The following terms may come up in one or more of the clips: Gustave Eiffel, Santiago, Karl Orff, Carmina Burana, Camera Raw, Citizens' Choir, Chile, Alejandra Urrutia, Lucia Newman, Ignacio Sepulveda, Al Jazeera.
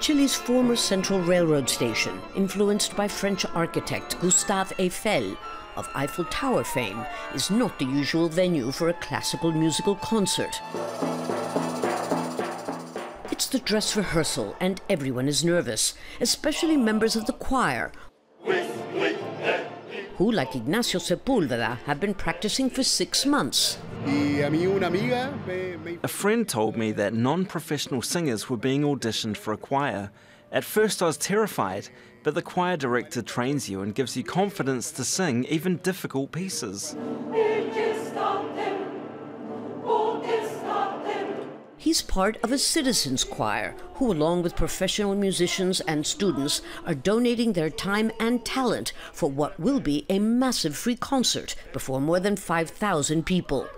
Chile's former Central Railroad station, influenced by French architect Gustave Eiffel, of Eiffel Tower fame, is not the usual venue for a classical musical concert. It's the dress rehearsal, and everyone is nervous, especially members of the choir, who, like Ignacio Sepulveda, have been practicing for 6 months. A friend told me that non-professional singers were being auditioned for a choir. At first I was terrified, but the choir director trains you and gives you confidence to sing even difficult pieces. He's part of a citizens' choir, who along with professional musicians and students are donating their time and talent for what will be a massive free concert before more than 5,000 people.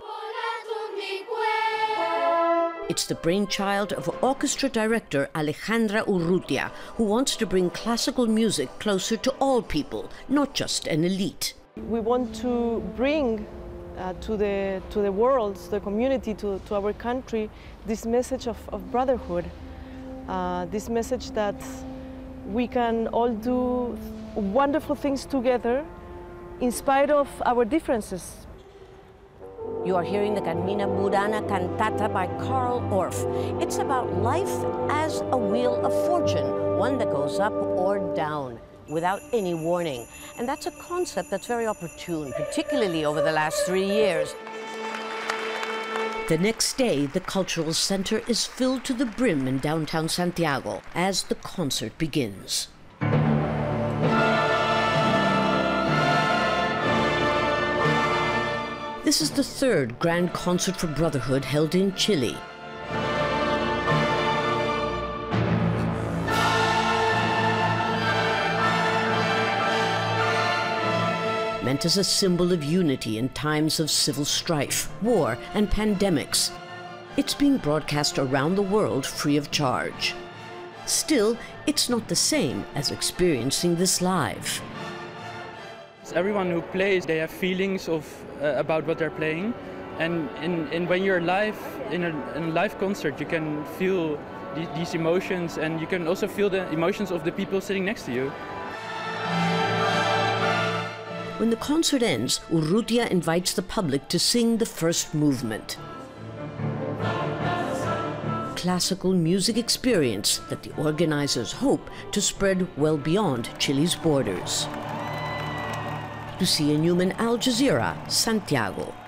It's the brainchild of orchestra director Alejandra Urrutia, who wants to bring classical music closer to all people, not just an elite. We want to bring to the world, to the community, to our country, this message of brotherhood, this message that we can all do wonderful things together in spite of our differences. You are hearing the Carmina Burana cantata by Karl Orff. It's about life as a wheel of fortune, one that goes up or down without any warning. And that's a concept that's very opportune, particularly over the last 3 years. The next day, the cultural center is filled to the brim in downtown Santiago as the concert begins. This is the third Grand Concert for Brotherhood held in Chile. Meant as a symbol of unity in times of civil strife, war, and pandemics. It's being broadcast around the world free of charge. Still, it's not the same as experiencing this live. Everyone who plays, they have feelings about what they're playing, and when you're live in a live concert, you can feel these emotions, and you can also feel the emotions of the people sitting next to you. When the concert ends, Urrutia invites the public to sing the first movement. Classical music experience that the organizers hope to spread well beyond Chile's borders. Lucia Newman, Al Jazeera, Santiago.